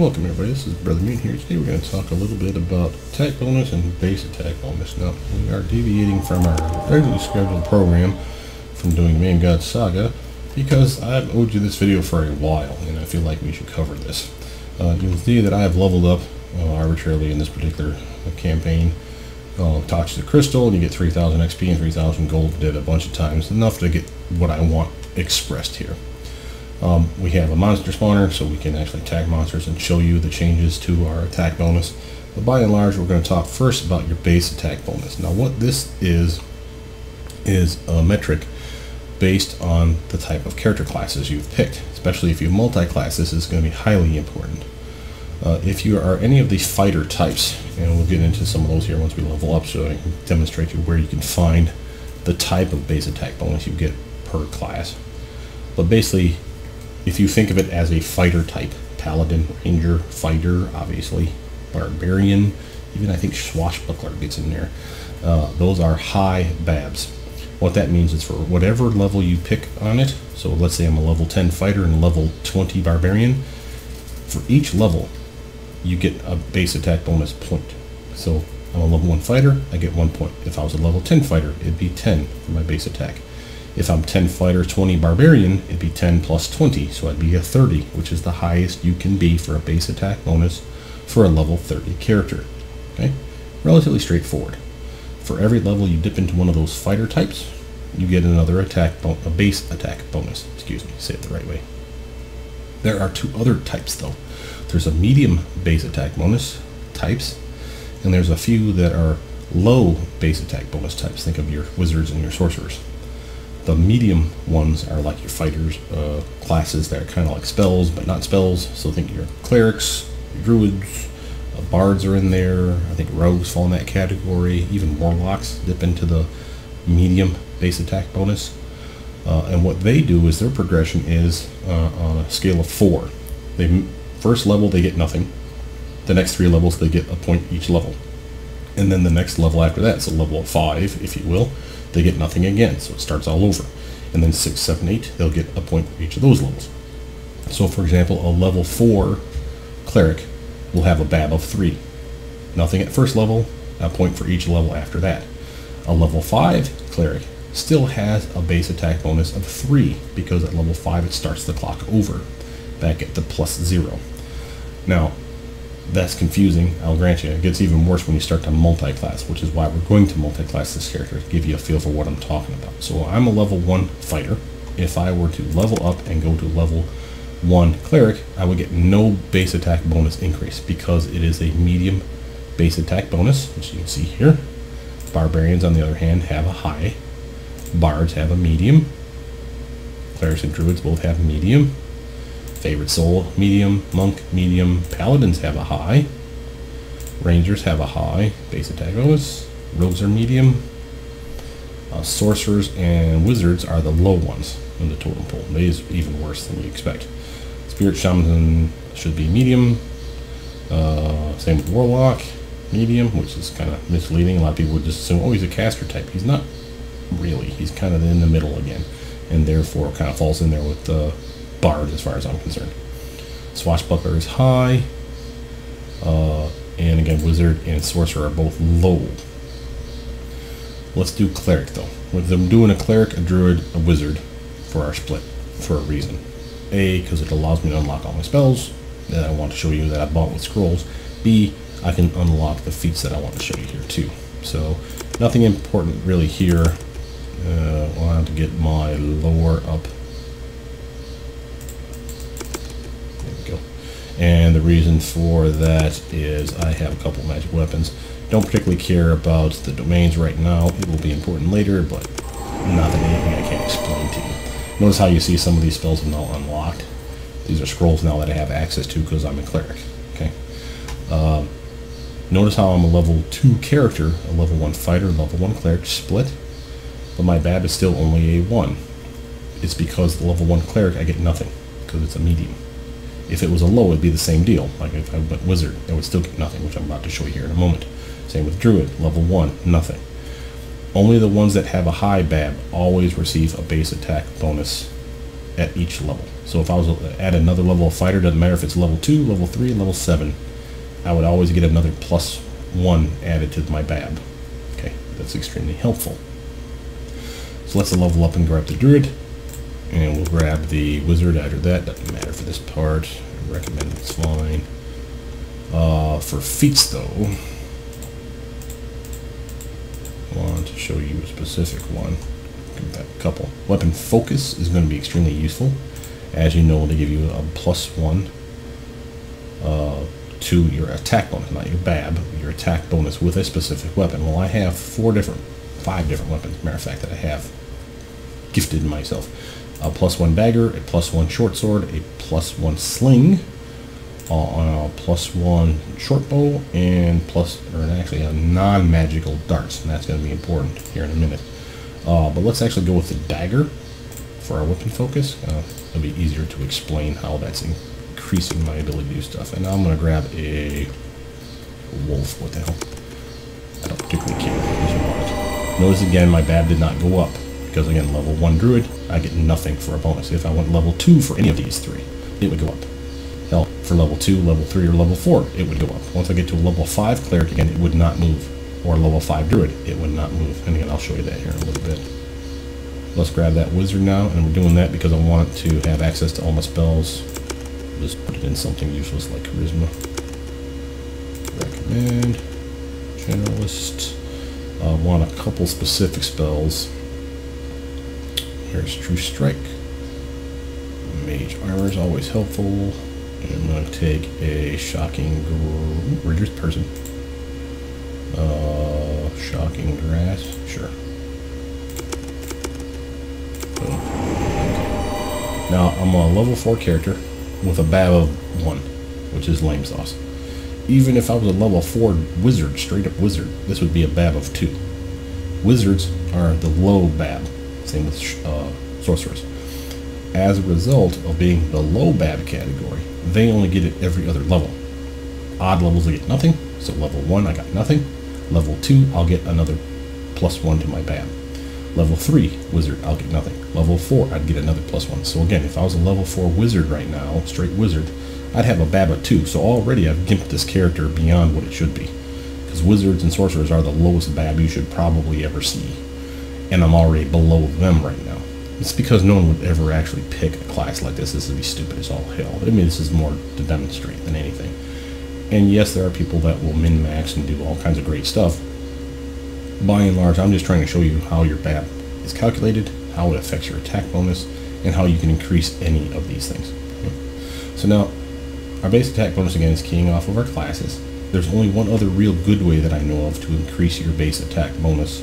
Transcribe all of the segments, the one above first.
Welcome everybody, this is Brother Mutant here. Today we're going to talk a little bit about attack bonus and base attack bonus. Now, we are deviating from our regularly scheduled program from doing Man-God Saga because I've owed you this video for a while and I feel like we should cover this. You'll see that I have leveled up arbitrarily in this particular campaign. Touch the crystal and you get 3,000 XP and 3,000 gold. Did a bunch of times, enough to get what I want expressed here. We have a monster spawner, so we can actually attack monsters and show you the changes to our attack bonus. But by and large, we're going to talk first about your base attack bonus. Now, what this is a metric based on the type of character classes you've picked. Especially if you multi-class, this is going to be highly important. If you are any of the fighter types, and we'll get into some of those here once we level up, so I can demonstrate you where you can find the type of base attack bonus you get per class. But basically, if you think of it as a fighter type, paladin, ranger, fighter, obviously, barbarian, even I think swashbuckler gets in there, those are high BABs. What that means is for whatever level you pick on it, so let's say I'm a level 10 fighter and level 20 barbarian, for each level you get a base attack bonus point. So I'm a level 1 fighter, I get 1 point. If I was a level 10 fighter, it'd be 10 for my base attack. If I'm 10 fighter, 20 barbarian, it'd be 10 plus 20, so I'd be a 30, which is the highest you can be for a base attack bonus for a level 30 character. Okay, relatively straightforward. For every level you dip into one of those fighter types, you get another base attack bonus. Excuse me, say it the right way. There are two other types though. There's a medium base attack bonus types, and there's a few that are low base attack bonus types. Think of your wizards and your sorcerers. The medium ones are like your fighters classes that are kind of like spells, but not spells. So think your clerics, your druids, bards are in there. I think rogues fall in that category. Even warlocks dip into the medium base attack bonus. And what they do is their progression is on a scale of 4. First level they get nothing. The next 3 levels they get a point each level. And then the next level after that, so level of 5, if you will, they get nothing again, so it starts all over. And then 6, 7, 8, they'll get a point for each of those levels. So for example, a level 4 cleric will have a BAB of 3. Nothing at first level, a point for each level after that. A level 5 cleric still has a base attack bonus of 3, because at level 5 it starts the clock over, back at the plus 0. Now, that's confusing, I'll grant you. It gets even worse when you start to multi-class, which is why we're going to multi-class this character, to give you a feel for what I'm talking about. So I'm a level 1 fighter. If I were to level up and go to level 1 cleric, I would get no base attack bonus increase, because it is a medium base attack bonus, which you can see here. Barbarians, on the other hand, have a high. Bards have a medium. Clerics and druids both have medium. Favored soul, medium. Monk, medium. Paladins have a high. Rangers have a high base attack bonus. Rogues are medium. Sorcerers and wizards are the low ones in the totem pole. They is even worse than you expect. Spirit shaman should be medium. Same with warlock, medium, which is kind of misleading. A lot of people would just assume, oh, he's a caster type. He's not really. He's kind of in the middle again, and therefore kind of falls in there with the bard, as far as I'm concerned. Swashbuckler is high, and again, wizard and sorcerer are both low. Let's do cleric though. With them doing a cleric, a druid, a wizard for our split for a reason. A, because it allows me to unlock all my spells that I want to show you that I bought with scrolls. B, I can unlock the feats that I want to show you here too. So nothing important really here. I'll have to get my lore up. And the reason for that is I have a couple magic weapons. Don't particularly care about the domains right now. It will be important later, but not that anything I can't explain to you. Notice how you see some of these spells have now unlocked. These are scrolls now that I have access to because I'm a cleric. Okay. Notice how I'm a level 2 character, a level 1 fighter, level 1 cleric split, but my BAB is still only a 1. It's because the level 1 cleric, I get nothing because it's a medium. If it was a low, it'd be the same deal. Like if I went wizard, I would still get nothing, which I'm about to show you here in a moment. Same with druid, level 1, nothing. Only the ones that have a high BAB always receive a base attack bonus at each level. So if I was at another level of fighter, doesn't matter if it's level 2, level 3, and level 7, I would always get another plus 1 added to my BAB. Okay, that's extremely helpful. So let's level up and grab the Druid, and we'll grab the Wizard after that. Doesn't matter for this part. I recommend it's fine. For feats, though, I want to show you a specific one. Give that a couple. Weapon Focus is going to be extremely useful. As you know, to give you a plus 1 to your attack bonus, not your BAB, your attack bonus with a specific weapon. Well, I have 5 different weapons, matter of fact, that I have gifted myself. A plus 1 dagger, a plus 1 short sword, a plus 1 sling, a plus 1 short bow, and actually a non-magical darts, and that's going to be important here in a minute. But let's actually go with the dagger for our weapon focus. It'll be easier to explain how that's increasing my ability to do stuff. And now I'm going to grab a wolf. What the hell? I don't particularly care because you want it. Notice again, my BAB did not go up because, again, level 1 druid, I get nothing for a bonus. If I went level 2 for any of these 3, it would go up. Hell, for level 2, level 3, or level 4, it would go up. Once I get to level 5 cleric, again, it would not move. Or level 5 druid, it would not move. And again, I'll show you that here in a little bit. Let's grab that wizard now, and we're doing that because I want to have access to all my spells. Just put it in something useless like charisma. Recommend. Generalist. I want a couple specific spells. Here's True Strike. Mage Armor is always helpful. And I'm going to take a Shocking Reduced Person. Shocking Grass. Sure. Now, I'm a level 4 character with a BAB of 1, which is lame sauce. Even if I was a level 4 wizard, straight up wizard, this would be a BAB of 2. Wizards are the low BAB, same with sorcerers. As a result of being the low BAB category, they only get it every other level. Odd levels, I get nothing. So level 1, I got nothing. Level 2, I'll get another plus 1 to my BAB. Level 3 wizard, I'll get nothing. Level 4, I'd get another plus 1. So again, if I was a level 4 wizard right now, straight wizard, I'd have a BAB of 2. So already I've gimped this character beyond what it should be. Because wizards and sorcerers are the lowest BAB you should probably ever see. And I'm already below them right now. It's because no one would ever actually pick a class like this. This would be stupid as all hell. I mean, this is more to demonstrate than anything. And yes, there are people that will min-max and do all kinds of great stuff. By and large, I'm just trying to show you how your BAB is calculated, how it affects your attack bonus, and how you can increase any of these things. Okay. So now, our base attack bonus again is keying off of our classes. There's only one other real good way that I know of to increase your base attack bonus,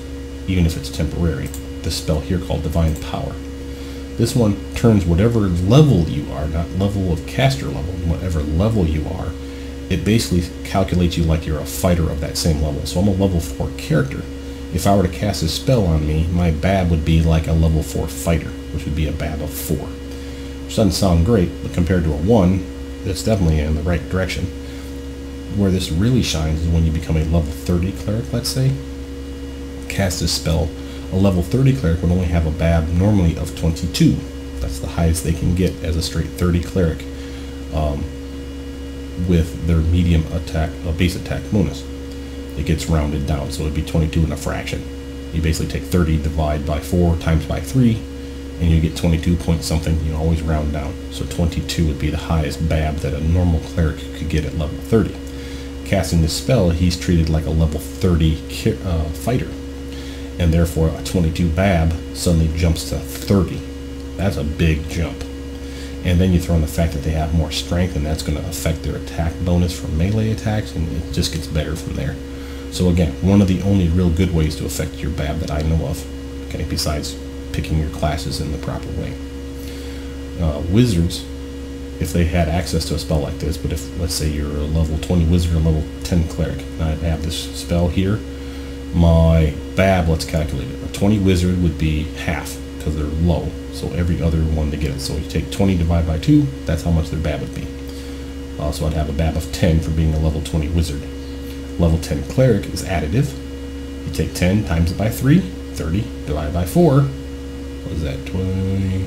even if it's temporary. This spell here called Divine Power. This one turns whatever level you are, not level of caster level, whatever level you are, it basically calculates you like you're a fighter of that same level. So I'm a level 4 character. If I were to cast a spell on me, my BAB would be like a level 4 fighter, which would be a BAB of 4. Which doesn't sound great, but compared to a 1, that's definitely in the right direction. Where this really shines is when you become a level 30 cleric, let's say. Cast this spell. A level 30 cleric would only have a BAB normally of 22. That's the highest they can get as a straight 30 cleric with their medium attack, base attack bonus. It gets rounded down, so it'd be 22 and a fraction. You basically take 30, divide by 4, times by 3, and you get 22 point something. You always round down. So 22 would be the highest BAB that a normal cleric could get at level 30. Casting this spell, he's treated like a level 30 fighter, and therefore a 22 BAB suddenly jumps to 30. That's a big jump. And then you throw in the fact that they have more strength, and that's going to affect their attack bonus for melee attacks, and it just gets better from there. So again, one of the only real good ways to affect your BAB that I know of, okay, besides picking your classes in the proper way. Wizards, if they had access to a spell like this, but if, let's say, you're a level 20 wizard or level 10 cleric, and I have this spell here, my BAB, let's calculate it. A 20 wizard would be half, because they're low, so every other one to get it. So you take 20 divided by 2, that's how much their BAB would be. So I'd have a BAB of 10 for being a level 20 wizard. Level 10 cleric is additive. You take 10 times it by 3, 30, divided by 4, what is that, 20,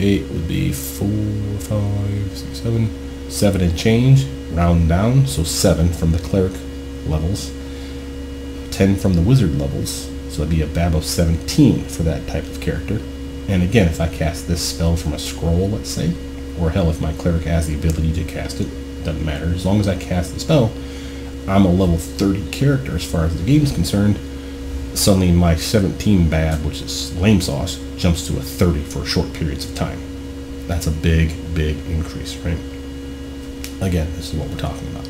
8 would be 4, 5, 6, 7. 7 and change, round down, so 7 from the cleric levels, 10 from the wizard levels, so that'd be a BAB of 17 for that type of character. And again, if I cast this spell from a scroll, let's say, or hell, if my cleric has the ability to cast it, doesn't matter. As long as I cast the spell, I'm a level 30 character as far as the game's concerned. Suddenly my 17 BAB, which is lame sauce, jumps to a 30 for short periods of time. That's a big, big increase, right? Again, this is what we're talking about.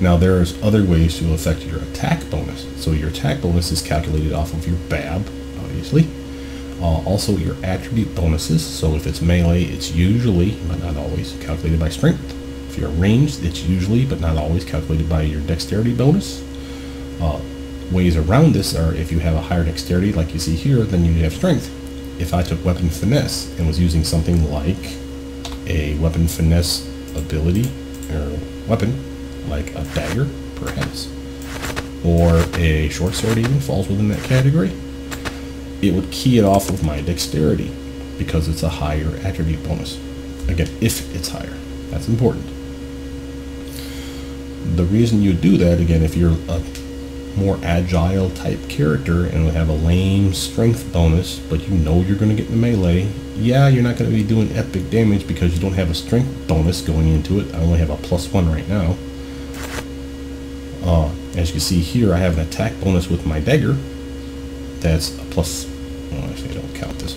Now there's other ways to affect your attack bonus. So your attack bonus is calculated off of your BAB, obviously. Also your attribute bonuses. So if it's melee, it's usually, but not always, calculated by strength. If you're ranged, it's usually, but not always, calculated by your dexterity bonus. Ways around this are if you have a higher dexterity, like you see here, then you have strength. If I took Weapon Finesse and was using something like a Weapon Finesse ability, or weapon, like a dagger, perhaps, or a short sword even falls within that category, it would key it off of my dexterity because it's a higher attribute bonus. Again, if it's higher, that's important. The reason you do that, again, if you're a more agile type character and would have a lame strength bonus, but you know you're going to get in the melee, yeah, you're not going to be doing epic damage because you don't have a strength bonus going into it. I only have a +1 right now. As you can see here, I have an attack bonus with my dagger. That's a plus. Well, actually, I don't count this.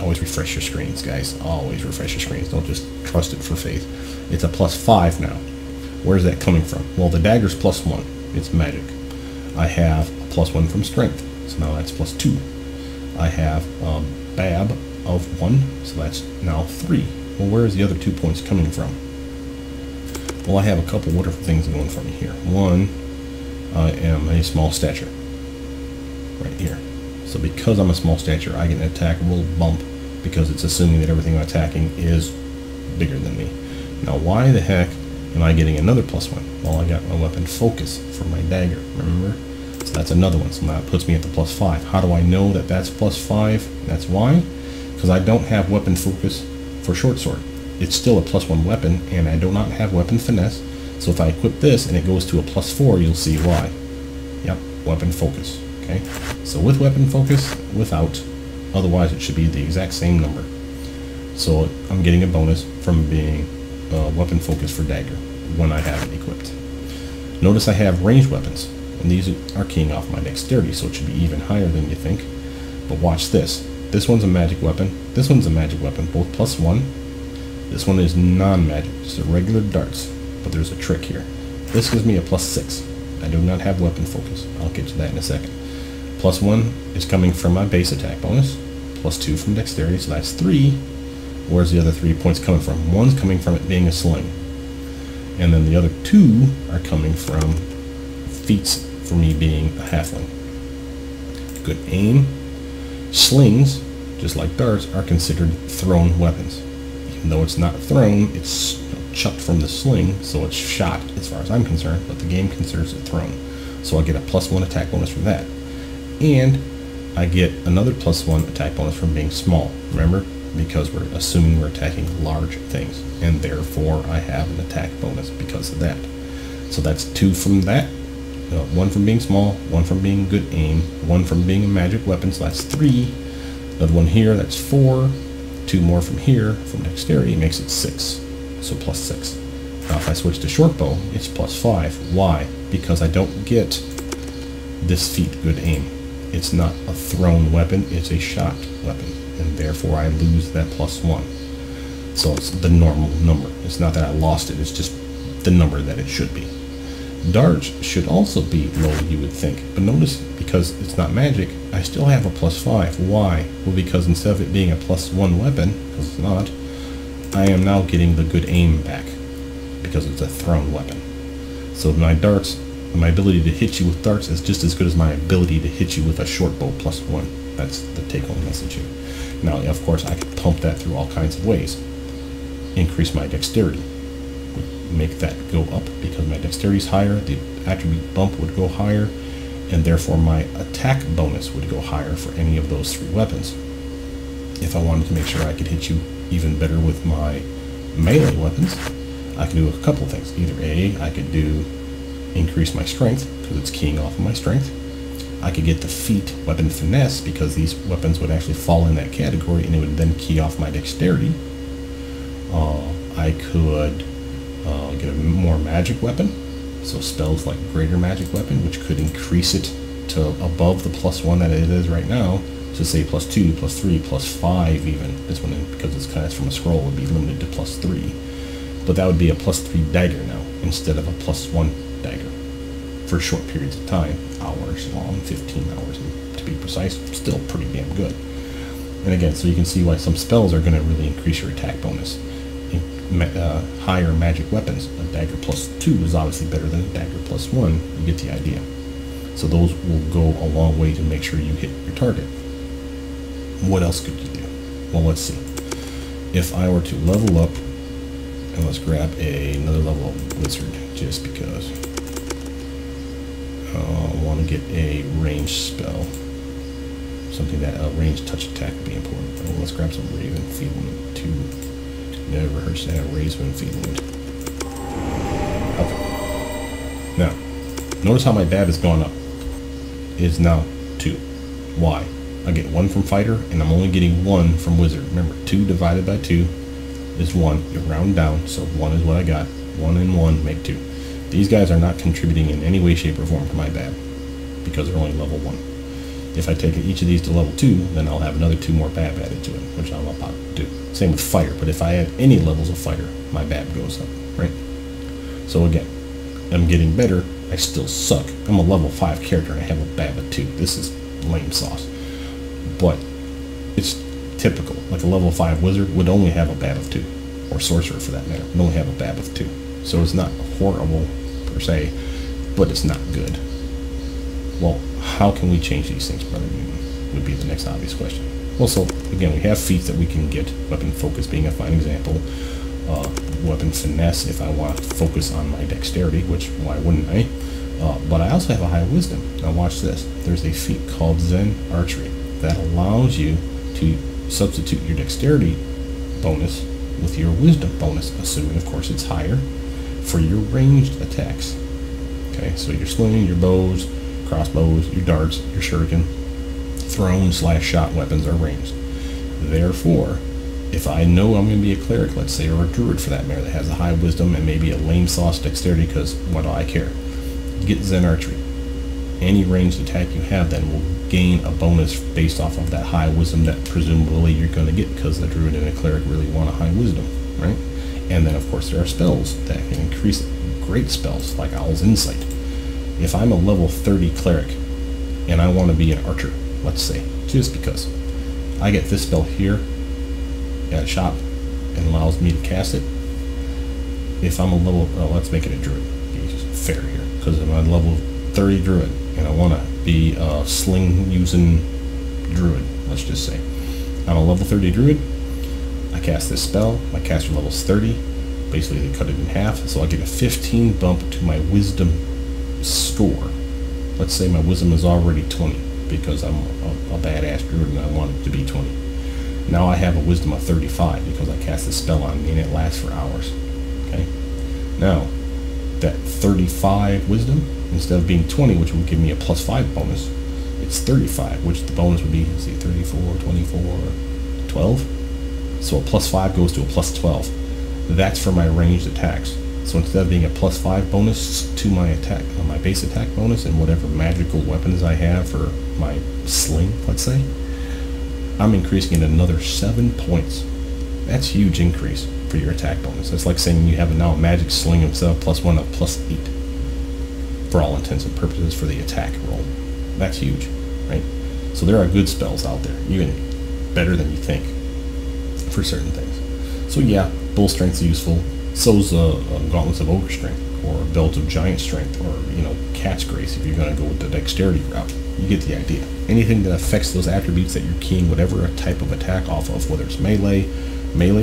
Always refresh your screens, guys. Always refresh your screens. Don't just trust it for faith. It's a +5 now. Where's that coming from? Well, the dagger's +1. It's magic. I have a +1 from strength, so now that's +2. I have BAB of 1, so that's now 3. Well, where is the other 2 points coming from? Well, I have a couple wonderful things going for me here. One, I am a small stature, right here. So because I'm a small stature, I get an attack roll bump because it's assuming that everything I'm attacking is bigger than me. Now, why the heck am I getting another +1? Well, I got my weapon focus for my dagger, remember? So that's another one, so that puts me at the +5. How do I know that that's +5? That's why, because I don't have weapon focus for short sword. It's still a +1 weapon, and I do not have weapon finesse. So if I equip this and it goes to a +4, you'll see why. Yep, weapon focus, okay? So with weapon focus, without, otherwise it should be the exact same number. So I'm getting a bonus from being weapon focus for dagger when I have it equipped. Notice I have ranged weapons, and these are keying off my dexterity, so it should be even higher than you think. But watch this. This one's a magic weapon. This one's a magic weapon, both +1. This one is non-magic, just a regular darts, but there's a trick here. This gives me a +6. I do not have weapon focus. I'll get to that in a second. +1 is coming from my base attack bonus, +2 from dexterity, so that's 3. Where's the other 3 points coming from? One's coming from it being a sling. And then the other 2 are coming from feats for me being a halfling. Good aim. Slings, just like darts, are considered thrown weapons. Even though it's not thrown, it's chucked from the sling, so it's shot as far as I'm concerned, but the game considers it thrown. So I get a +1 attack bonus from that. And I get another +1 attack bonus from being small, remember? Because we're assuming we're attacking large things, and therefore I have an attack bonus because of that. So that's 2 from that, 1 from being small, 1 from being good aim, 1 from being a magic weapon, so that's 3, another one here, that's 4, 2 more from here, from dexterity, makes it 6, so +6. Now if I switch to short bow, it's +5, why? Because I don't get this feat, good aim. It's not a thrown weapon, it's a shot weapon, and therefore I lose that +1. So it's the normal number. It's not that I lost it, it's just the number that it should be. Darts should also be low, you would think, but notice because it's not magic, I still have a +5. Why? Well, because instead of it being a +1 weapon, because it's not, I am now getting the good aim back because it's a thrown weapon. So my darts, my ability to hit you with darts is just as good as my ability to hit you with a short bow +1. That's the take-home message here. Now, of course, I could pump that through all kinds of ways. Increase my dexterity would make that go up because my dexterity is higher, the attribute bump would go higher, and therefore my attack bonus would go higher for any of those 3 weapons. if I wanted to make sure I could hit you even better with my melee weapons, I could do a couple of things. Either A, I could do increase my strength, because it's keying off of my strength. I could get the feat Weapon Finesse, because these weapons would actually fall in that category, and it would then key off my dexterity. I could get a more magic weapon, so spells like Greater Magic Weapon, which could increase it to above the +1 that it is right now, to say +2, +3, +5 even. This one, because it's cast from a scroll, would be limited to +3. But that would be a +3 dagger now, instead of a +1 dagger, for short periods of time, hours long, 15 hours to be precise. Still pretty damn good. And again, so you can see why some spells are going to really increase your attack bonus. Higher magic weapons, a dagger +2 is obviously better than a dagger +1. You get the idea. So those will go a long way to make sure you hit your target. What else could you do? Well, let's see. If I were to level up, and let's grab another level of Wizard, just because I want to get a ranged spell. Something that a ranged touch attack would be important. Well, let's grab some Ray of Enfeeblement too. Never rehearsed that. Ray of Enfeeblement. Okay. Now, notice how my BAB has gone up. It is now 2. Why? I get 1 from Fighter, and I'm only getting 1 from Wizard. Remember, 2 divided by 2 is 1. You round down, so 1 is what I got. 1 and 1 make 2. These guys are not contributing in any way, shape, or form to my BAB, because they're only level 1. If I take each of these to level 2, then I'll have another 2 more BAB added to it, which I'm about to do. Same with Fire, but if I add any levels of Fire, my BAB goes up, right? So again, I'm getting better. I still suck. I'm a level 5 character and I have a BAB of 2. This is lame sauce. But it's typical. Like a level 5 wizard would only have a BAB of 2, or sorcerer for that matter, would only have a BAB of 2. So it's not horrible per se, but it's not good. Well, how can we change these things, Brother Mutant, would be the next obvious question. Well, so again, we have feats that we can get. Weapon Focus being a fine example. Weapon Finesse if I want to focus on my dexterity, which why wouldn't I? But I also have a high wisdom. Now watch this. There's a feat called Zen Archery that allows you to substitute your dexterity bonus with your wisdom bonus, assuming of course it's higher, for your ranged attacks. Okay, so your sling, your bows, crossbows, your darts, your shuriken, thrown/shot weapons are ranged. Therefore, if I know I'm going to be a cleric, let's say, or a druid for that matter, that has a high wisdom and maybe a lame sauce dexterity, because what do I care? Get Zen Archery. Any ranged attack you have then will gain a bonus based off of that high wisdom that presumably you're going to get, because the druid and a cleric really want a high wisdom, right? And then of course there are spells that can increase it. Great spells like Owl's Insight. If I'm a level 30 cleric and I want to be an archer, let's say, just because, I get this spell here at a shop and allows me to cast it. If I'm a level, well, let's make it a druid, be fair here, because I'm a level 30 druid and I want to be a sling using druid, let's just say. I'm a level 30 druid, I cast this spell, my caster level's 30, basically they cut it in half, so I get a 15 bump to my wisdom score. Let's say my wisdom is already 20, because I'm a badass druid and I want it to be 20. Now I have a wisdom of 35 because I cast the spell on me and it lasts for hours. Okay. Now, that 35 wisdom, instead of being 20, which would give me a +5 bonus, it's 35, which the bonus would be, let's see, 34, 24, 12. So a +5 goes to a +12. That's for my ranged attacks. So instead of being a +5 bonus to my attack, my base attack bonus, and whatever magical weapons I have for my sling, let's say, I'm increasing it another 7 points. That's a huge increase for your attack bonus. That's like saying you have now a magic sling instead of +1 of +8. For all intents and purposes for the attack roll. That's huge, right? So there are good spells out there, even better than you think, for certain things. So yeah, Bull Strength's useful. So's Gauntlets of Ogre Strength, or Belt of Giant Strength, or, you know, Cat's Grace if you're going to go with the dexterity route. You get the idea. Anything that affects those attributes that you're keying whatever type of attack off of, whether it's melee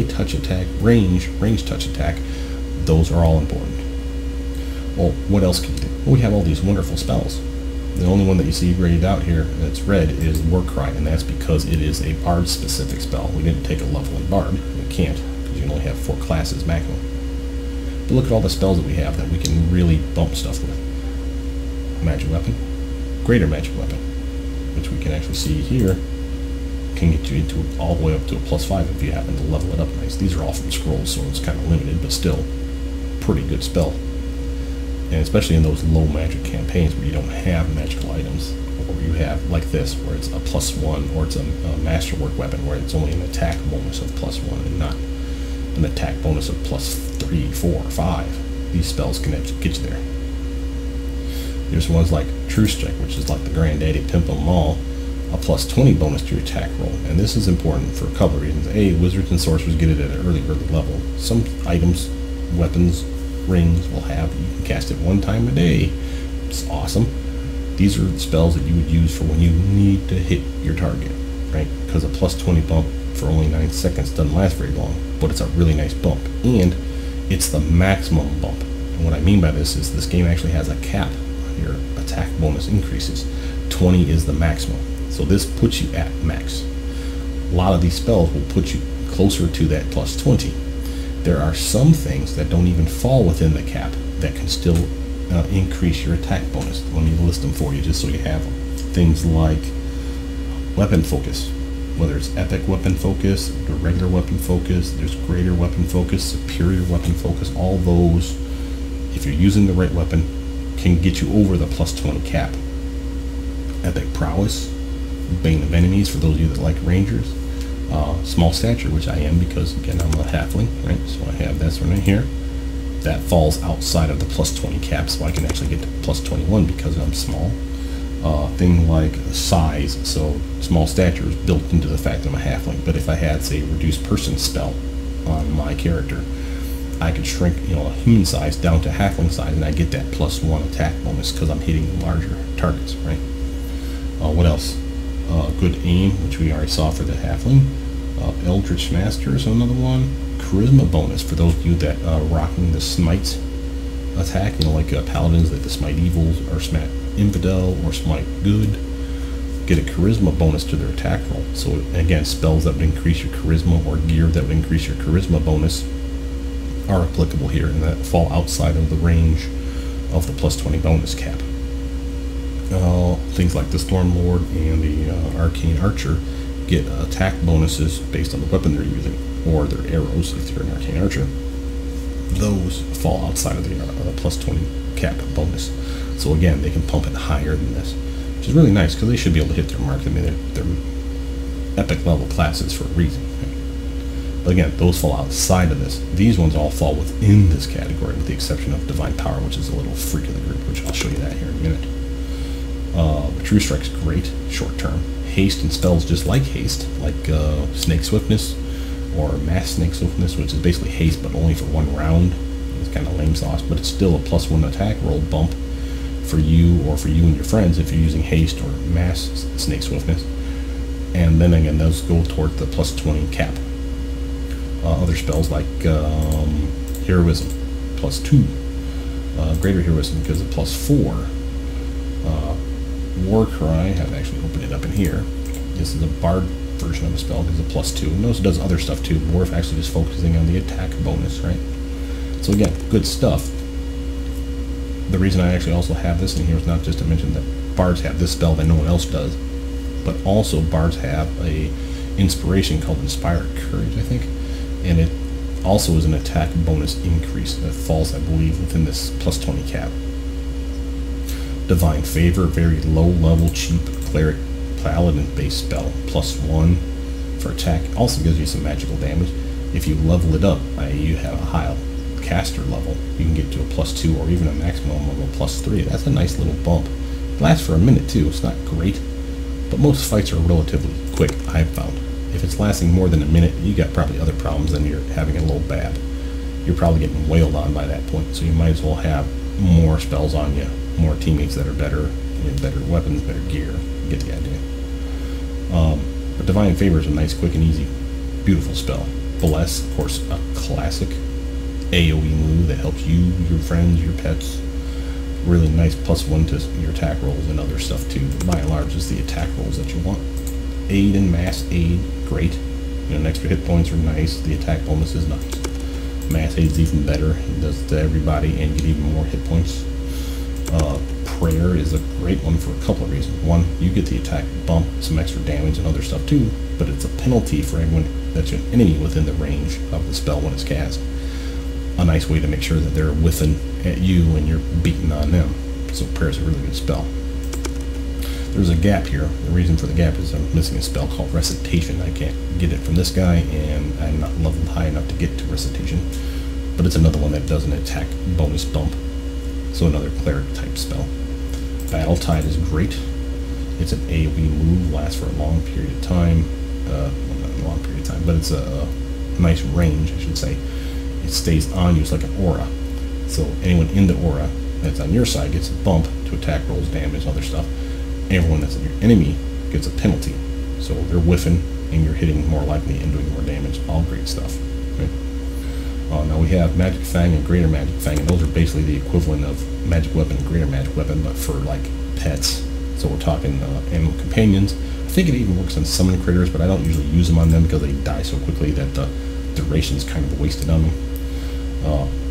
touch attack, range touch attack, those are all important. Well, what else can you do? Well, we have all these wonderful spells. The only one that you see graded out here that's red is Warcry, and that's because it is a Bard-specific spell. We didn't take a level in Bard. We can't, because you can only have 4 classes maximum. But look at all the spells that we have that we can really bump stuff with. Magic Weapon. Greater Magic Weapon, which we can actually see here, can get you into all the way up to a +5 if you happen to level it up nice. These are all from scrolls, so it's kind of limited, but still pretty good spell. And especially in those low magic campaigns where you don't have magical items, or you have like this where it's a +1, or it's a masterwork weapon where it's only an attack bonus of +1 and not an attack bonus of +3, 4, 5. These spells can actually get you there. There's ones like Truce Check, which is like the granddaddy pimp of them all, a +20 bonus to your attack roll, and this is important for a couple of reasons. A, wizards and sorcerers get it at an early level. Some items, weapons, rings will have, you can cast it 1 time a day. It's awesome. These are spells that you would use for when you need to hit your target, right? Because a +20 bump for only 9 seconds doesn't last very long, but it's a really nice bump, and it's the maximum bump. And what I mean by this is this game actually has a cap on your attack bonus increases. 20 is the maximum, so this puts you at max. A lot of these spells will put you closer to that +20. There are some things that don't even fall within the cap that can still increase your attack bonus. Let me list them for you just so you have them. Things like weapon focus, whether it's epic weapon focus, the regular weapon focus, there's greater weapon focus, superior weapon focus. All those, if you're using the right weapon, can get you over the +20 cap. Epic prowess, Bane of Enemies for those of you that like rangers. Small stature, which I am because, again, I'm a halfling, right? So I have this one right here. That falls outside of the +20 cap, so I can actually get to +21 because I'm small. Thing like size, so small stature is built into the fact that I'm a halfling, but if I had, say, a reduced person spell on my character, I could shrink, you know, a human size down to halfling size, and I get that +1 attack bonus because I'm hitting larger targets, right? What else? Good aim, which we already saw for the halfling. Eldritch Master is another one. Charisma bonus for those of you that are rocking the smite attack, you know, like paladins that smite evils or smite infidel or smite good, get a charisma bonus to their attack roll. So again, spells that would increase your charisma or gear that would increase your charisma bonus are applicable here and that fall outside of the range of the +20 bonus cap. Things like the Stormlord and the Arcane Archer get attack bonuses based on the weapon they're using, or their arrows if they're an Arcane Archer. Those fall outside of the +20 cap bonus. So again, they can pump it higher than this, which is really nice because they should be able to hit their mark. I mean, they're epic level classes for a reason. But again, those fall outside of this. These ones all fall within this category with the exception of Divine Power, which is a little freak of the group, which I'll show you that here in a minute. True Strike's great, short term. Haste and spells just like haste, like Snake Swiftness or Mass Snake Swiftness, which is basically haste but only for 1 round. It's kind of lame sauce, but it's still a +1 attack roll bump for you or for you and your friends if you're using haste or Mass Snake Swiftness. And then again, those go toward the +20 cap. Other spells like Heroism, +2. Greater Heroism because of +4. Warcry, I've actually opened it up in here. This is a bard version of a spell, gives a +2. Notice it does other stuff too, but we're actually just focusing on the attack bonus, right? So again, good stuff. The reason I actually also have this in here is not just to mention that bards have this spell that no one else does, but also bards have a inspiration called Inspire Courage, I think, and it also is an attack bonus increase that falls, I believe, within this +20 cap. Divine Favor, very low level, cheap cleric paladin based spell, +1 for attack, also gives you some magical damage. If you level it up, i.e. you have a high caster level, you can get to a +2 or even a maximum of a +3. That's a nice little bump. It lasts for a minute too, it's not great, but most fights are relatively quick, I've found. If it's lasting more than a minute, you got probably other problems and you're having a little bad. You're probably getting wailed on by that point, so you might as well have more spells on you, more teammates that are better, you know, better weapons, better gear. You get the idea. But Divine Favor is a nice, quick, and easy, beautiful spell. Bless, of course, a classic AoE move that helps you, your friends, your pets, really nice +1 to your attack rolls and other stuff too, but by and large it's the attack rolls that you want. Aid and Mass Aid, great. You know, an extra hit points are nice, the attack bonus is nice. Mass Aid's even better, it does it to everybody and you get even more hit points. Prayer is a great one for a couple of reasons. One, you get the attack bump, some extra damage and other stuff too, but it's a penalty for anyone that's an enemy within the range of the spell when it's cast. A nice way to make sure that they're within at you and you're beating on them. So prayer is a really good spell. There's a gap here. The reason for the gap is I'm missing a spell called Recitation. I can't get it from this guy, and I'm not leveled high enough to get to Recitation. But it's another one that does an attack bonus bump. So another cleric type spell. Battle Tide is great. It's an AoE move, lasts for a long period of time. Well, not a long period of time, but it's a nice range, I should say. It stays on you, it's like an aura. So anyone in the aura that's on your side gets a bump to attack rolls, damage, other stuff. Everyone that's your enemy gets a penalty. So they're whiffing and you're hitting more likely and doing more damage. All great stuff. Right? Now we have Magic Fang and Greater Magic Fang, and those are basically the equivalent of Magic Weapon and Greater Magic Weapon, but for like pets. So we're talking animal companions. I think it even works on summon critters, but I don't usually use them on them because they die so quickly that the duration's kind of wasted on me.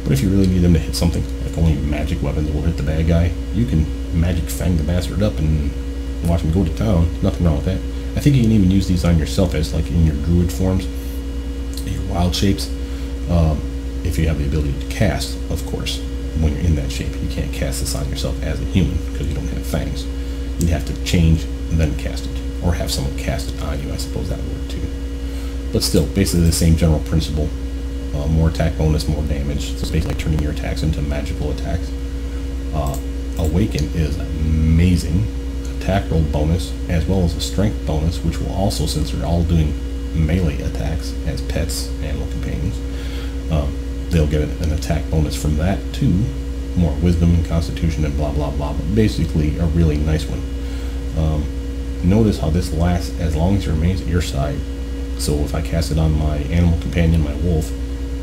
But if you really need them to hit something, like only magic weapons will hit the bad guy, you can Magic Fang the bastard up and watch him go to town. Nothing wrong with that. I think you can even use these on yourself as like in your druid forms, your wild shapes, if you have the ability to cast, of course, when you're in that shape. You can't cast this on yourself as a human because you don't have fangs. You'd have to change and then cast it, or have someone cast it on you. I suppose that would work too. But still, basically the same general principle. More attack bonus, more damage. So it's basically like turning your attacks into magical attacks. Awaken is amazing. Attack roll bonus, as well as a strength bonus, which will also, since they're all doing melee attacks as pets, animal companions, they'll get an attack bonus from that too. More wisdom and constitution and blah blah blah. But basically a really nice one. Notice how this lasts as long as it remains at your side. So if I cast it on my animal companion, my wolf,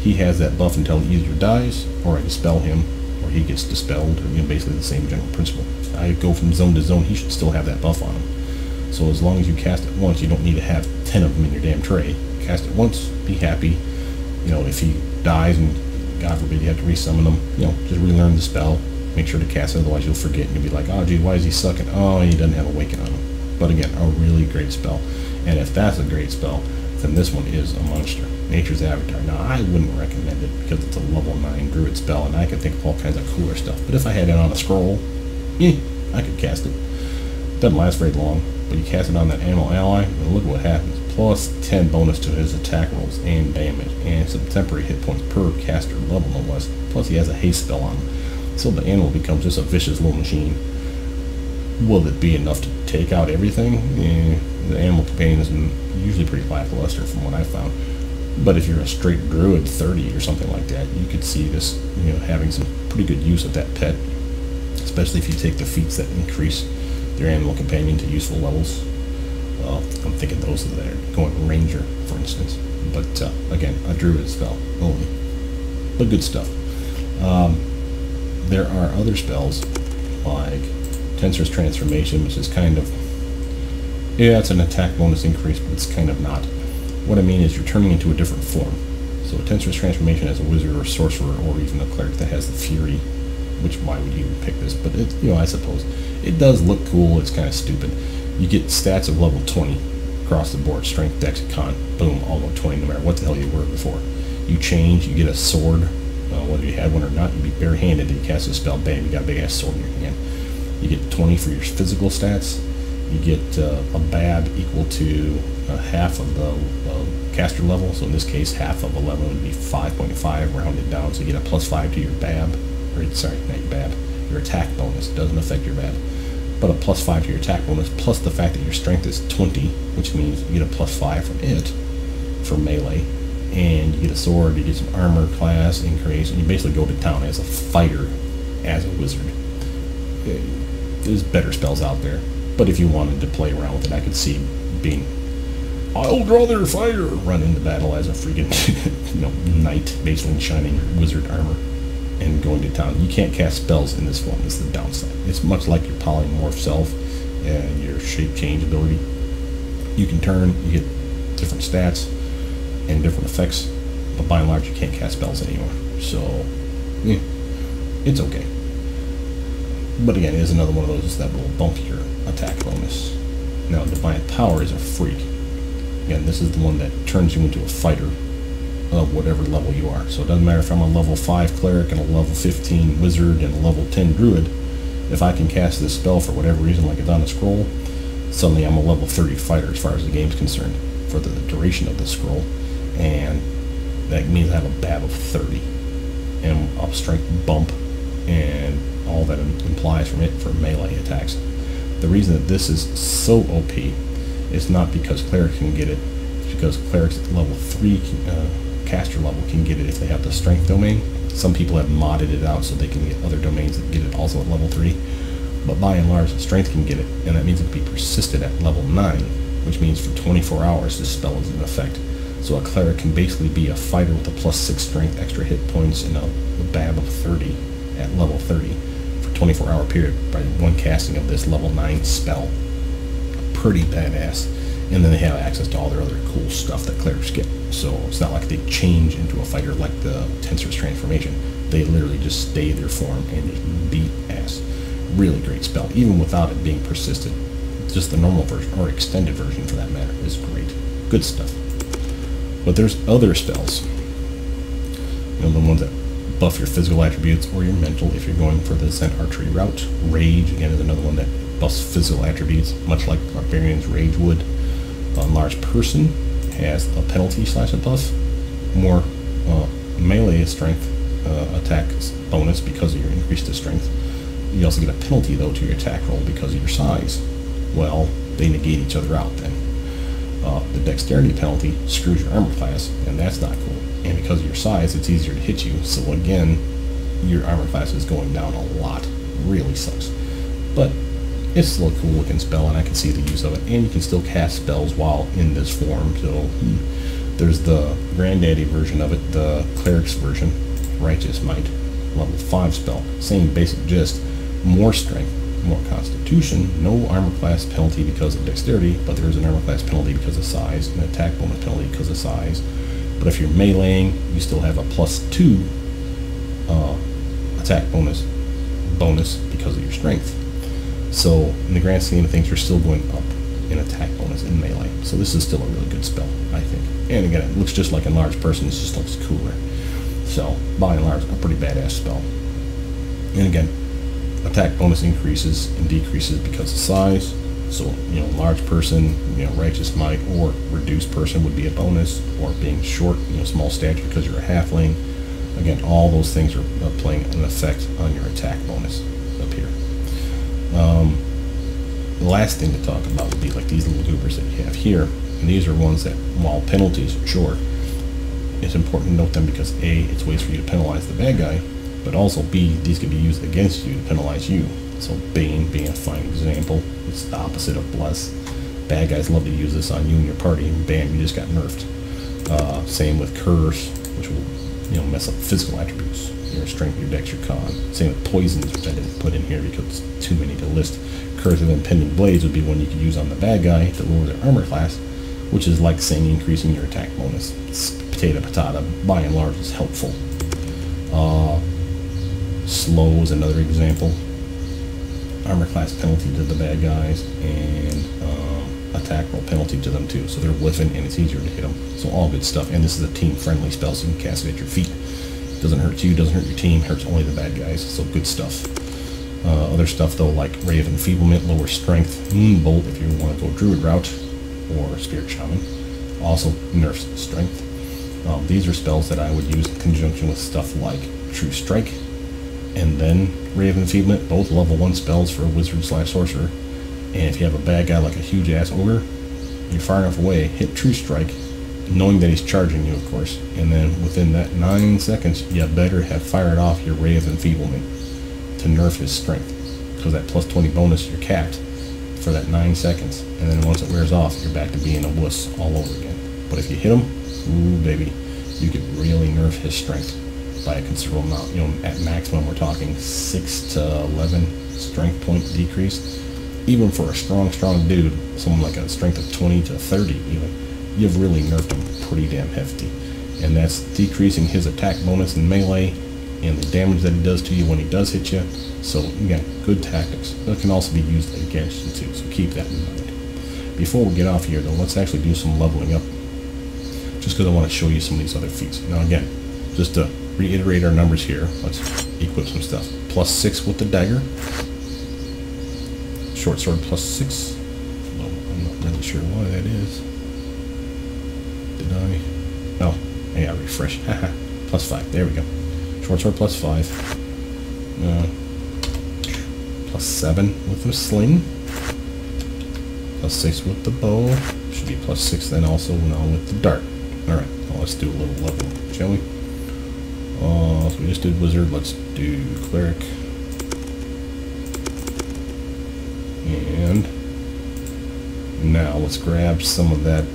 he has that buff until he either dies, or I dispel him, or he gets dispelled, or, you know, basically the same general principle. I go from zone to zone, he should still have that buff on him. So as long as you cast it once, you don't need to have 10 of them in your damn tray. Cast it once, be happy. You know, if he dies, and God forbid you have to resummon him, you know, just relearn the spell, make sure to cast it, otherwise you'll forget, and you'll be like, oh gee, why is he sucking? Oh, he doesn't have Awaken on him. But again, a really great spell. And if that's a great spell, then this one is a monster. Nature's Avatar. Now, I wouldn't recommend it because it's a level 9 druid spell, and I could think of all kinds of cooler stuff. But if I had it on a scroll, I could cast it. Doesn't last very long, but you cast it on that animal ally, and look what happens. +10 bonus to his attack rolls and damage, and some temporary hit points per caster level, no less. Plus, he has a haste spell on him. So the animal becomes just a vicious little machine. Will it be enough to take out everything? Yeah. The animal companion is usually pretty lackluster from what I found. But if you're a straight druid 30 or something like that, you could see this, you know, having some pretty good use of that pet, especially if you take the feats that increase their animal companion to useful levels. I'm thinking those that are going ranger, for instance. But again, a druid spell only, but good stuff. There are other spells like Tenser's Transformation, which is kind of, yeah, it's an attack bonus increase, but it's kind of not. What I mean is you're turning into a different form. So a Tenser's Transformation as a wizard or sorcerer or even a cleric that has the fury, which why would you even pick this? But it, you know, I suppose it does look cool. It's kind of stupid. You get stats of level 20 across the board, strength, dex, con, boom, all level 20, no matter what the hell you were before. You change, you get a sword, whether you had one or not. You'd be barehanded, you cast a spell, bam, you got a big ass sword in your hand. You get 20 for your physical stats. You get a BAB equal to half of the caster level, so in this case half of 11 would be 5.5 rounded down, so you get a +5 to your BAB, or sorry, not your BAB, your attack bonus. It doesn't affect your BAB, but a +5 to your attack bonus, plus the fact that your strength is 20, which means you get a +5 from it for melee, and you get a sword, you get some armor class increase, and you basically go to town as a fighter, as a wizard. There's better spells out there. But if you wanted to play around with it, I could see being, I'll draw their fire, run into battle as a freaking, you know, knight, basically in shining wizard armor. and going to town. You can't cast spells in this form. It's the downside. It's much like your polymorph self and your shape change ability. You can turn, you get different stats and different effects, but by and large you can't cast spells anymore. So yeah, it's okay. But again, it is another one of those that will bump your attack bonus. Now, Divine Power is a freak. Again, this is the one that turns you into a fighter of whatever level you are. So it doesn't matter if I'm a level 5 cleric and a level 15 wizard and a level 10 druid. If I can cast this spell for whatever reason, like it's on a scroll, suddenly I'm a level 30 fighter as far as the game's concerned for the duration of the scroll. And that means I have a BAB of 30 and up strength bump and all that implies from it for melee attacks. The reason that this is so OP is not because clerics can get it, it's because clerics at level 3 caster level can get it if they have the strength domain. Some people have modded it out so they can get other domains that get it also at level 3, but by and large strength can get it, and that means it can be persisted at level 9, which means for 24 hours this spell is in effect. So a cleric can basically be a fighter with a plus 6 strength, extra hit points, and a BAB of 30 at level 30 for 24-hour period by one casting of this level 9 spell. Pretty badass. And then they have access to all their other cool stuff that clerics get. So it's not like they change into a fighter like the Tenser's Transformation. They literally just stay their form and just beat ass. Really great spell, even without it being persisted. Just the normal version, or extended version for that matter, is great. Good stuff. But there's other spells. You know, the ones that buff your physical attributes or your mental if you're going for the Zen Archery route. Rage, again, is another one that buffs physical attributes, much like Barbarian's Rage would. A large person has a penalty slash a buff, more melee strength attack bonus because of your increase to strength. You also get a penalty, though, to your attack roll because of your size. Well, they negate each other out then. The dexterity penalty screws your armor class, and that's not cool. And because of your size, it's easier to hit you, so again, your armor class is going down a lot. Really sucks. But it's still a cool looking spell, and I can see the use of it. And you can still cast spells while in this form, so there's the granddaddy version of it, the cleric's version, Righteous Might, level 5 spell. Same basic gist, more strength, more constitution, no armor class penalty because of dexterity, but there is an armor class penalty because of size, an attack bonus penalty because of size. But if you're meleeing, you still have a +2 attack bonus because of your strength. So in the grand scheme of things, you're still going up in attack bonus in melee. So this is still a really good spell, I think. And again, it looks just like enlarged person, it just looks cooler. So by and large, a pretty badass spell. And again, attack bonus increases and decreases because of size. So, you know, large person, you know, Righteous Might, or reduced person would be a bonus, or being short, you know, small stature because you're a halfling. Again, all those things are playing an effect on your attack bonus up here. The last thing to talk about would be like these little goobers that you have here. And these are ones that, while penalties, sure, it's important to note them because A, it's ways for you to penalize the bad guy, but also B, these can be used against you to penalize you. So Bane being a fine example, it's the opposite of Bless. Bad guys love to use this on you and your party, and bam, you just got nerfed. Same with Curse, which will, you know, mess up physical attributes, your strength, your dex, your con. Same with Poisons, which I didn't put in here because it's too many to list. Curse of Impending Blades would be one you could use on the bad guy to lower their armor class, which is like saying increasing your attack bonus. It's potato patata, by and large, is helpful. Slow is another example. Armor class penalty to the bad guys, and attack roll penalty to them too. So they're whiffing and it's easier to hit them. So all good stuff. And this is a team friendly spell, so you can cast it at your feet. Doesn't hurt you, doesn't hurt your team, hurts only the bad guys. So good stuff. Other stuff though, like Ray of Enfeeblement, lower strength, Moonbolt if you want to go druid route, or Spirit Shaman. Also nerfs strength. These are spells that I would use in conjunction with stuff like True Strike, and then Ray of Enfeeblement, both level 1 spells for a wizard slash sorcerer. And if you have a bad guy like a huge ass ogre, you're far enough away, hit True Strike, knowing that he's charging you, of course, and then within that 9 seconds, you better have fired off your Ray of Enfeeblement to nerf his strength, because that +20 bonus, you're capped for that 9 seconds, and then once it wears off, you're back to being a wuss all over again. But if you hit him, ooh baby, you could really nerf his strength. by a considerable amount. You know, at maximum we're talking 6 to 11 strength point decrease. Even for a strong dude, someone like a strength of 20 to 30 even, you've really nerfed him pretty damn hefty. And that's decreasing his attack bonus in melee and the damage that he does to you when he does hit you. So you got good tactics. That can also be used against you too, so keep that in mind. Before we get off here though, let's actually do some leveling up, just because I want to show you some of these other feats. Now again, just to reiterate our numbers here, let's equip some stuff. +6 with the dagger. Short sword +6. Although I'm not really sure why that is. Did I? Oh, hey, I refresh. Haha. +5. There we go. Short sword +5. +7 with the sling. +6 with the bow. Should be +6 then also now with the dart. Alright, well, let's do a little level, shall we? So we just did wizard, let's do cleric. And now let's grab some of that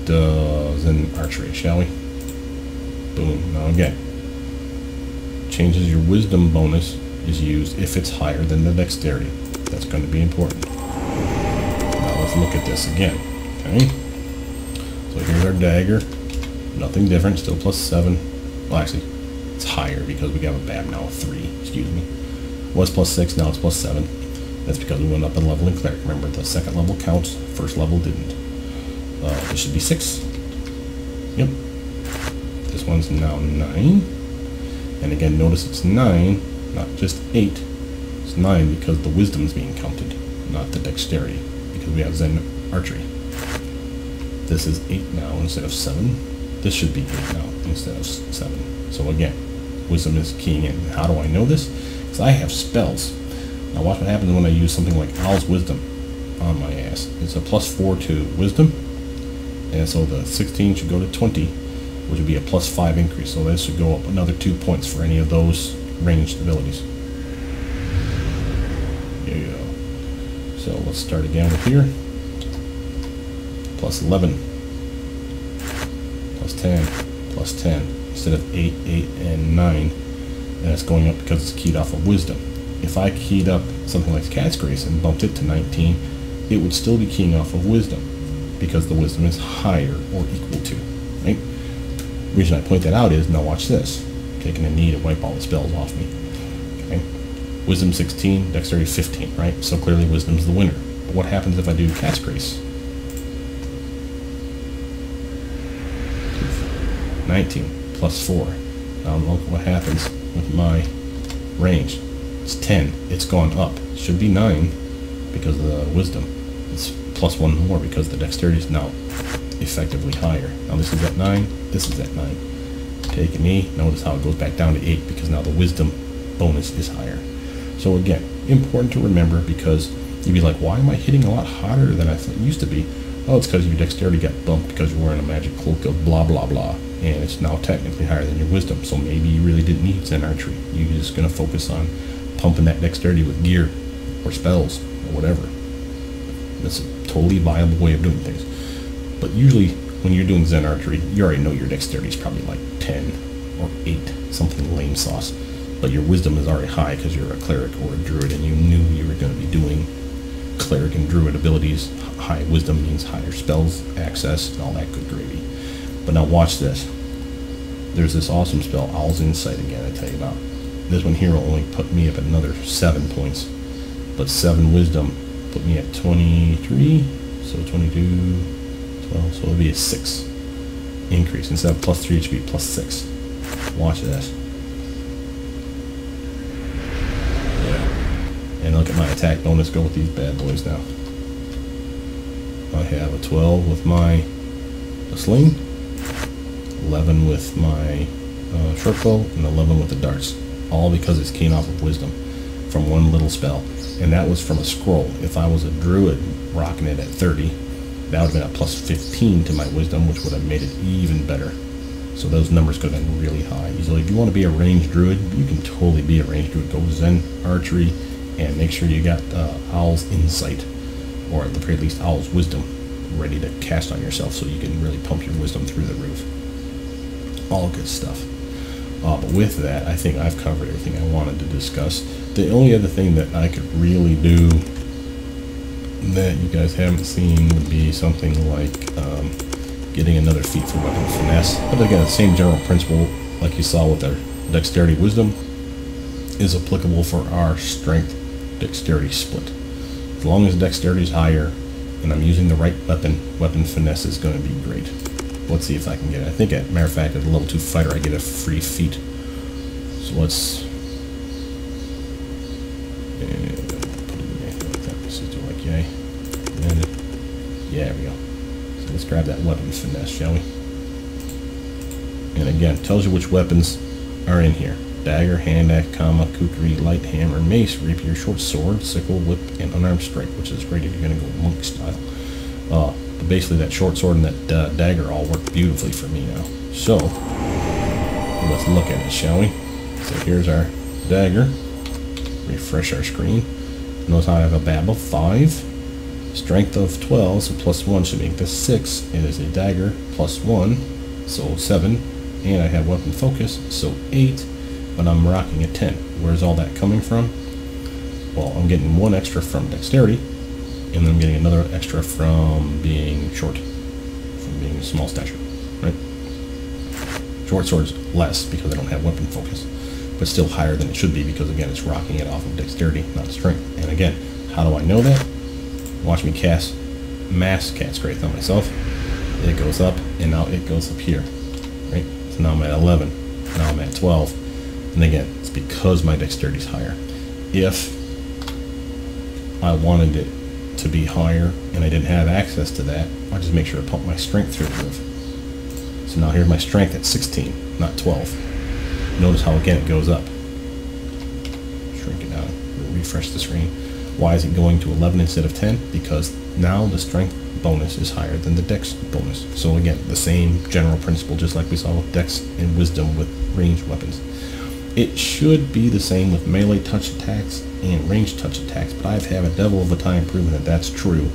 Zen Archery, shall we? Boom. Now again, changes your wisdom bonus is used if it's higher than the dexterity. That's going to be important. Now let's look at this again. Okay. So here's our dagger. Nothing different. Still +7. Well, actually, it's higher because we got a bab now of 3. Excuse me. Was +6. Now it's +7. That's because we went up in level in cleric. Remember, the second level counts, first level didn't. This should be 6. Yep. This one's now 9. And again, notice it's 9, not just 8. It's 9 because the wisdom's being counted, not the dexterity, because we have Zen Archery. This is 8 now instead of 7. This should be 8 now instead of 7. So again, wisdom is keying in. How do I know this? Because I have spells. Now watch what happens when I use something like Owl's Wisdom on my ass. It's a +4 to Wisdom, and so the 16 should go to 20, which would be a +5 increase. So this should go up another 2 points for any of those ranged abilities. There you go. So let's start again with here. +11, +10, +10 instead of 8, 8, and 9, and it's going up because it's keyed off of Wisdom. If I keyed up something like Cat's Grace and bumped it to 19, it would still be keying off of Wisdom, because the Wisdom is higher or equal to, right? The reason I point that out is, now watch this. I'm taking a knee to wipe all the spells off me. Okay? Wisdom 16, Dexterity 15, right? So clearly Wisdom's the winner. But what happens if I do Cat's Grace? 19, +4. Now look what happens with my range. It's 10. It's gone up. It should be 9 because of the wisdom. It's +1 more because the dexterity is now effectively higher. Now this is at 9. This is at 9. Take an E. Notice how it goes back down to 8 because now the wisdom bonus is higher. So again, important to remember, because you'd be like, why am I hitting a lot hotter than I used to be? Oh, it's because your dexterity got bumped because you're wearing a magic cloak of blah, blah, blah. And it's now technically higher than your wisdom. So maybe you really didn't need Zen Archery. You're just going to focus on pumping that dexterity with gear or spells or whatever. That's a totally viable way of doing things. But usually when you're doing Zen Archery, you already know your dexterity is probably like 10 or 8, something lame sauce. But your wisdom is already high because you're a cleric or a druid and you knew you were going to be doing cleric and druid abilities. High wisdom means higher spells, access, and all that good gravy. But now watch this. There's this awesome spell, Owl's Insight, again, I tell you about. This one here will only put me up another 7 points, but 7 wisdom put me at 23, so 22, 12, so it'll be a 6 increase. Instead of +3, it should be +6. Watch this. Yeah. And look at my attack bonus go with these bad boys now. I have a 12 with my sling, 11 with my short bow, and 11 with the darts. All because it's keying off of wisdom from one little spell. And that was from a scroll. If I was a druid rocking it at 30, that would have been a +15 to my wisdom, which would have made it even better. So those numbers could have been really high. Usually if you want to be a ranged druid, you can totally be a ranged druid. Go Zen Archery and make sure you got Owl's Insight, or at the very least Owl's Wisdom, ready to cast on yourself so you can really pump your wisdom through the roof. All good stuff. But with that, I think I've covered everything I wanted to discuss. The only other thing that I could really do that you guys haven't seen would be something like getting another feat for Weapon Finesse. But again, the same general principle, like you saw with our Dexterity Wisdom, is applicable for our Strength Dexterity split. As long as Dexterity is higher and I'm using the right weapon, Weapon Finesse is going to be great. Let's see if I can get it. I think, as a matter of fact, at a level 2 fighter, I get a free feat. So let's... and put it in there. So like yay. And yeah, there we go. So let's grab that Weapon Finesse, shall we? And again, tells you which weapons are in here. Dagger, hand axe, comma, kukri, light hammer, mace, rapier, short sword, sickle, whip, and unarmed strike, which is great if you're going to go monk style. But basically that short sword and that dagger all work beautifully for me now. So, let's look at it, shall we? So here's our dagger. Refresh our screen. Notice I have a BAB of 5. Strength of 12, so plus 1 should make this 6. It is a dagger, plus 1, so 7. And I have weapon focus, so 8. But I'm rocking a 10. Where's all that coming from? Well, I'm getting 1 extra from dexterity. And then I'm getting another extra from being short, from being small stature, right? Short sword's less because I don't have weapon focus, but still higher than it should be because, again, it's rocking it off of dexterity, not strength. And again, how do I know that? Watch me cast Mass Cat's Grace on myself. It goes up, and now it goes up here, right? So now I'm at 11, now I'm at 12. And again, it's because my dexterity's higher. If I wanted it to be higher and I didn't have access to that, I'll just make sure to pump my strength through the roof. So now here's my strength at 16, not 12. Notice how again it goes up. Shrink it down, refresh the screen. Why is it going to 11 instead of 10? Because now the strength bonus is higher than the dex bonus. So again, the same general principle just like we saw with dex and wisdom with ranged weapons. It should be the same with melee touch attacks and range touch attacks, but I've had a devil of a time proving that that's true.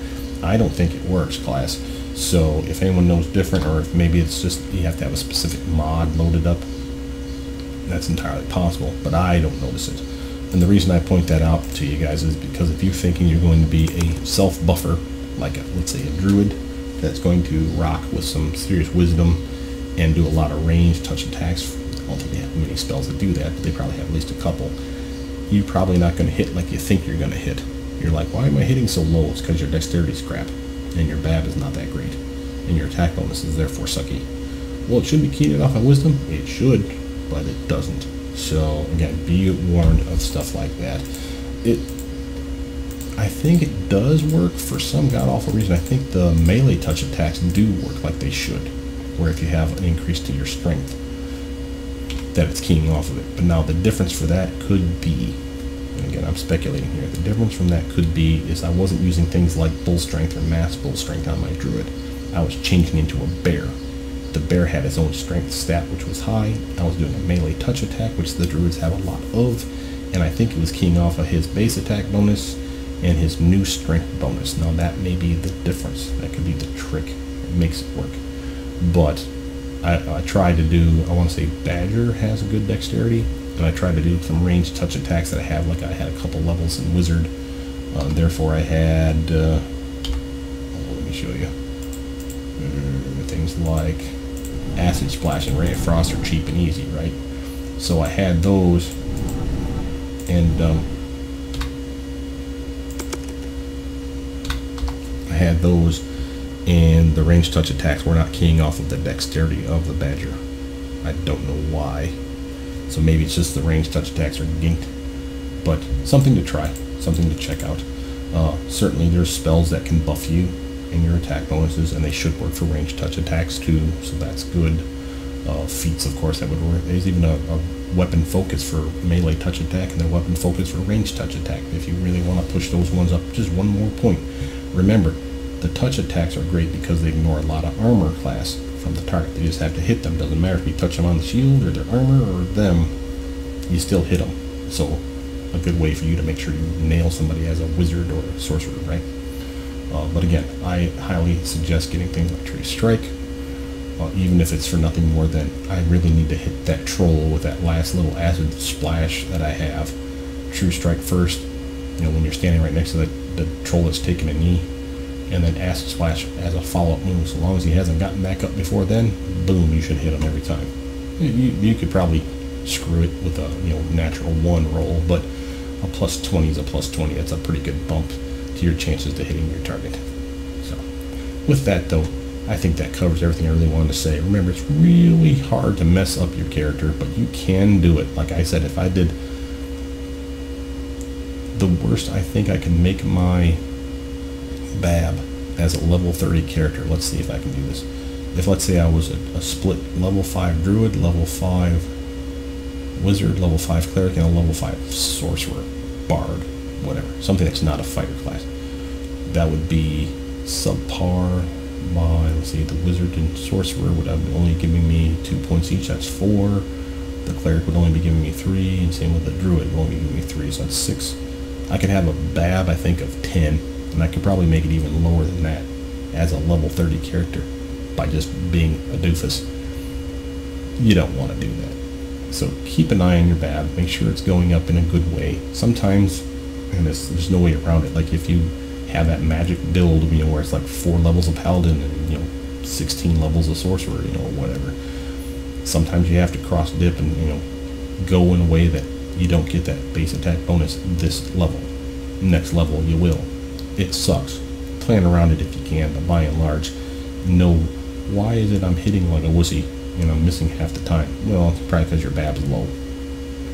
I don't think it works, class. So if anyone knows different, or if maybe it's just you have to have a specific mod loaded up, that's entirely possible, but I don't notice it. And the reason I point that out to you guys is because if you're thinking you're going to be a self-buffer, like a, let's say a druid, that's going to rock with some serious wisdom and do a lot of range touch attacks, I don't think they have many spells that do that, but they probably have at least a couple. You're probably not going to hit like you think you're going to hit. You're like, why am I hitting so low? It's because your dexterity's crap, and your BAB is not that great, and your attack bonus is therefore sucky. Well, it should be keyed off on wisdom. It should, but it doesn't. So again, be warned of stuff like that. I think it does work for some god-awful reason. I think the melee touch attacks do work like they should, where if you have an increase to your strength, that it's keying off of it. But now the difference for that could be, and again I'm speculating here, the difference from that could be is I wasn't using things like bull strength or mass bull strength on my druid. I was changing into a bear. The bear had its own strength stat which was high. I was doing a melee touch attack, which the druids have a lot of, and I think it was keying off of his base attack bonus and his new strength bonus. Now that may be the difference. That could be the trick that makes it work. But I tried to do, I want to say Badger has a good dexterity, and I tried to do some ranged touch attacks that I have, like I had a couple levels in Wizard. Therefore I had, let me show you, things like Acid Splash and Ray of Frost are cheap and easy, right? So I had those, and and the range touch attacks were not keying off of the dexterity of the Badger. I don't know why. So maybe it's just the range touch attacks are ginked. But something to try, something to check out. Certainly there's spells that can buff you in your attack bonuses, and they should work for range touch attacks too, so that's good. Feats, of course, that would work. There's even a weapon focus for melee touch attack, and then weapon focus for range touch attack. If you really want to push those ones up, just one more point. Remember, the touch attacks are great because they ignore a lot of armor class from the target. They just have to hit them. Doesn't matter if you touch them on the shield or their armor or them, you still hit them. So a good way for you to make sure you nail somebody as a wizard or a sorcerer, right? But again, I highly suggest getting things like Tree Strike, even if it's for nothing more than I really need to hit that troll with that last little acid splash that I have. True Strike first, you know, when you're standing right next to the troll that's taking a knee, and then Acid Splash as a follow-up move. So long as he hasn't gotten back up before then, boom, you should hit him every time. You could probably screw it with a, you know, natural one roll, but a plus 20 is a plus 20. That's a pretty good bump to your chances to hitting your target. So with that though, I think that covers everything I really wanted to say. Remember, it's really hard to mess up your character, but you can do it. Like I said, if I did the worst, I think I can make my Bab as a level 30 character. Let's see if I can do this. If, let's say, I was a split level 5 druid, level 5 wizard, level 5 cleric, and a level 5 sorcerer, bard, whatever. Something that's not a fighter class. That would be subpar by, let's see, the wizard and sorcerer would have only giving me 2 points each. That's 4. The cleric would only be giving me 3, and same with the druid would only be giving me 3, so that's 6. I could have a Bab, I think, of 10, and I could probably make it even lower than that as a level 30 character by just being a doofus. You don't want to do that. So keep an eye on your Bab. Make sure it's going up in a good way. Sometimes, and there's no way around it, like if you have that magic build, you know, where it's like 4 levels of paladin and, you know, 16 levels of sorcerer, you know, whatever. Sometimes you have to cross dip and, you know, go in a way that you don't get that base attack bonus this level. Next level you will. It sucks. Plan around it if you can, but by and large, no. Why is it I'm hitting like a wussy and I'm missing half the time? Well, it's probably because your Bab's low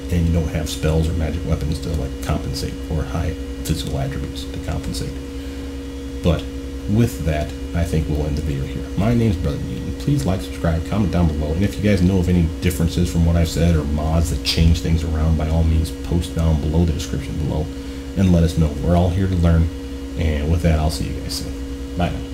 and you don't have spells or magic weapons to like compensate, or high physical attributes to compensate. But with that, I think we'll end the video here. My name's Brother Mutant. Please like, subscribe, comment down below, and if you guys know of any differences from what I've said or mods that change things around, by all means, post down below the description below and let us know. We're all here to learn, and with that, I'll see you guys soon. Bye now.